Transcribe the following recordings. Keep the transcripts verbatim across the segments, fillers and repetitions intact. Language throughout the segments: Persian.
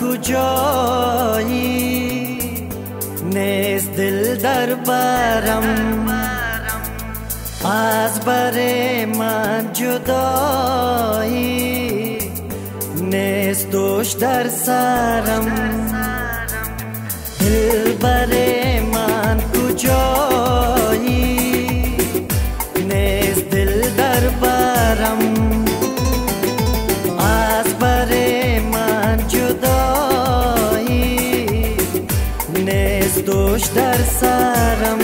تو جایی نیست دل در برم، از بر من جدایی نیست دوش در سرم. دل بر من کجایی نیست دل در برم، از بر من جدایی نیست دوش در سرم.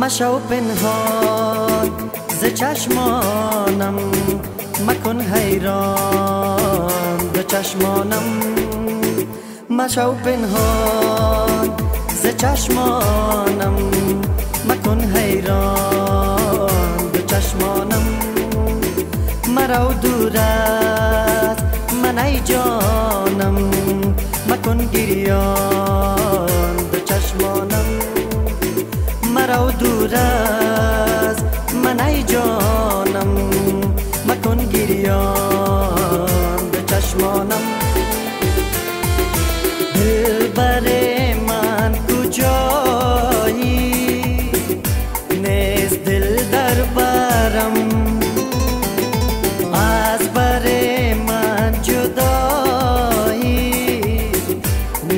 مشو پنهان ز چشمانم، مکن حیران ز چشمانم. مشو پنهان ز چشمانم، مکن حیران ز چشمانم. مرو دور از من ای جانم، مکن گریان ز چشمانم. مرو دور از من ای جانم، مکن گریان به چشمانم. دل بر من کجایی نیست دل در برم، از بر من جدایی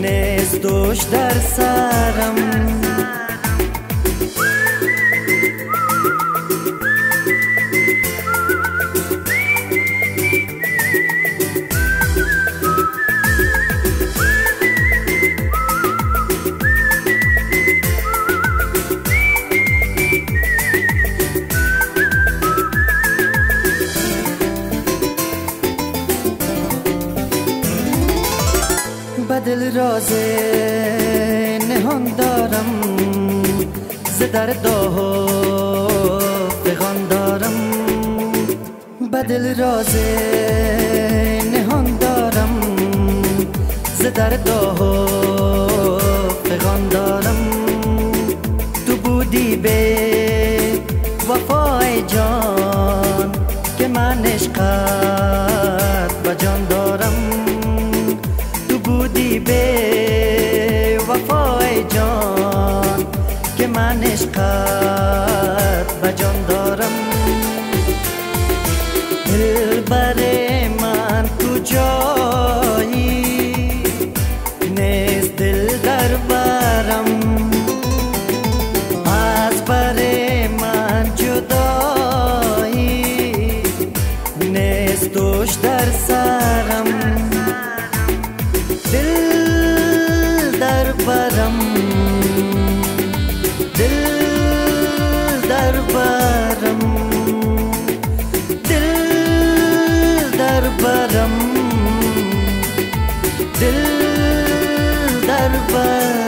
نیست دوش در سرم. دل راز نهان دارم، ز درد و پیغام دارم. به دل راز نهان دارم، ز درد و پیغام دارم. تو بودی به وفای جان که من عشقت به جان دارم. بی وفای جان که من عشقت به جان دارم. دل بر من کجایی نیست دل در برم، از بر من جدایی نیست دوش در سرم. But